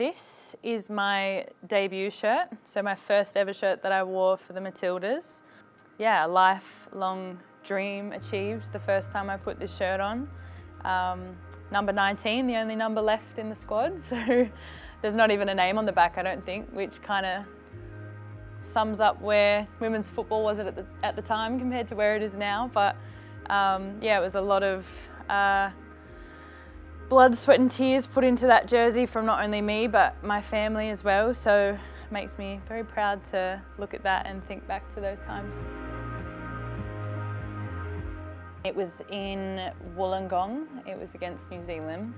This is my debut shirt, so my first ever shirt that I wore for the Matildas. Yeah, a lifelong dream achieved the first time I put this shirt on. Number 19, the only number left in the squad, so there's not even a name on the back, I don't think, which kind of sums up where women's football was at the time compared to where it is now. But yeah, it was a lot of blood, sweat and tears put into that jersey from not only me but my family as well, so it makes me very proud to look at that and think back to those times. It was in Wollongong, it was against New Zealand,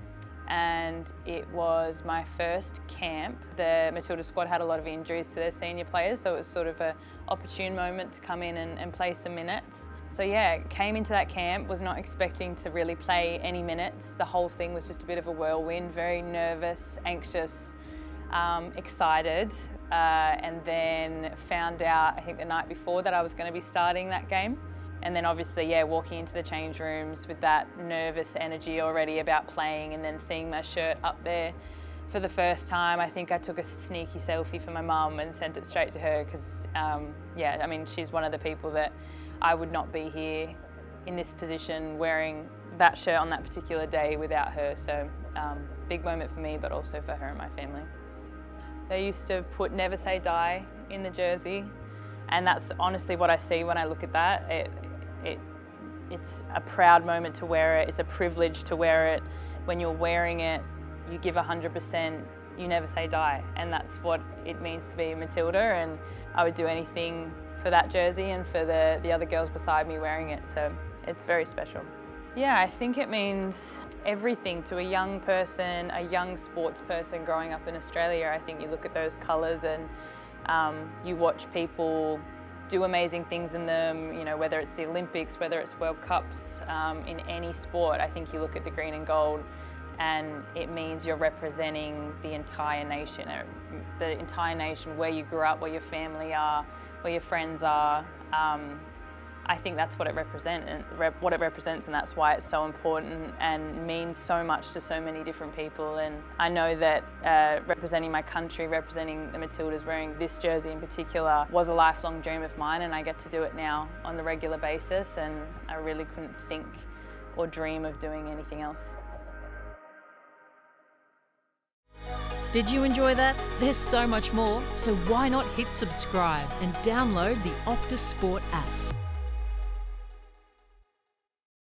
and it was my first camp. The Matilda squad had a lot of injuries to their senior players, so it was sort of an opportune moment to come in and play some minutes. So yeah, came into that camp, was not expecting to really play any minutes. The whole thing was just a bit of a whirlwind, very nervous, anxious, excited, and then found out, I think the night before, that I was going to be starting that game. And then obviously, yeah, walking into the change rooms with that nervous energy already about playing, and then seeing my shirt up there for the first time. I think I took a sneaky selfie for my mum and sent it straight to her because, yeah, I mean, she's one of the people that I would not be here in this position wearing that shirt on that particular day without her. So big moment for me, but also for her and my family. They used to put "Never Say Die" in the jersey, and that's honestly what I see when I look at that. It's a proud moment to wear it, it's a privilege to wear it. When you're wearing it, you give 100%, you never say die, and that's what it means to be a Matilda, and I would do anything for that jersey and for the other girls beside me wearing it, so it's very special. Yeah, I think it means everything to a young person, a young sports person growing up in Australia. I think you look at those colours and you watch people do amazing things in them, you know, whether it's the Olympics, whether it's World Cups, in any sport. I think you look at the green and gold and it means you're representing the entire nation, where you grew up, where your family are, where your friends are. I think that's what it represents, and that's why it's so important and means so much to so many different people. And I know that representing my country, representing the Matildas, wearing this jersey in particular, was a lifelong dream of mine, and I get to do it now on a regular basis, and I really couldn't think or dream of doing anything else. Did you enjoy that? There's so much more, so why not hit subscribe and download the Optus Sport app.